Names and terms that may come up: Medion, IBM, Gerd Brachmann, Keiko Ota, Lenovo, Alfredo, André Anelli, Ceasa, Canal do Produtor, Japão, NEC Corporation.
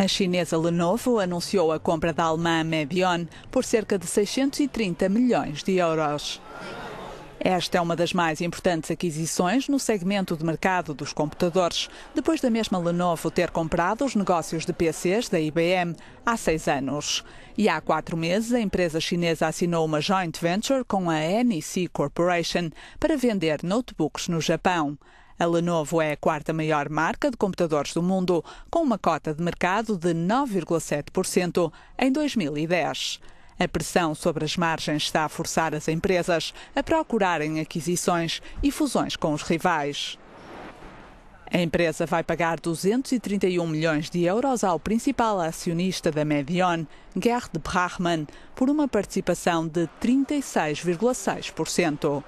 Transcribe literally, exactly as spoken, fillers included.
A chinesa Lenovo anunciou a compra da alemã Medion por cerca de seiscentos e trinta milhões de euros. Esta é uma das mais importantes aquisições no segmento de mercado dos computadores, depois da mesma Lenovo ter comprado os negócios de P Cs da I B M há seis anos. E há quatro meses, a empresa chinesa assinou uma joint venture com a N E C Corporation para vender notebooks no Japão. A Lenovo é a quarta maior marca de computadores do mundo, com uma cota de mercado de nove vírgula sete por cento em dois mil e dez. A pressão sobre as margens está a forçar as empresas a procurarem aquisições e fusões com os rivais. A empresa vai pagar duzentos e trinta e um milhões de euros ao principal acionista da Medion, Gerd Brachmann, por uma participação de trinta e seis vírgula seis por cento.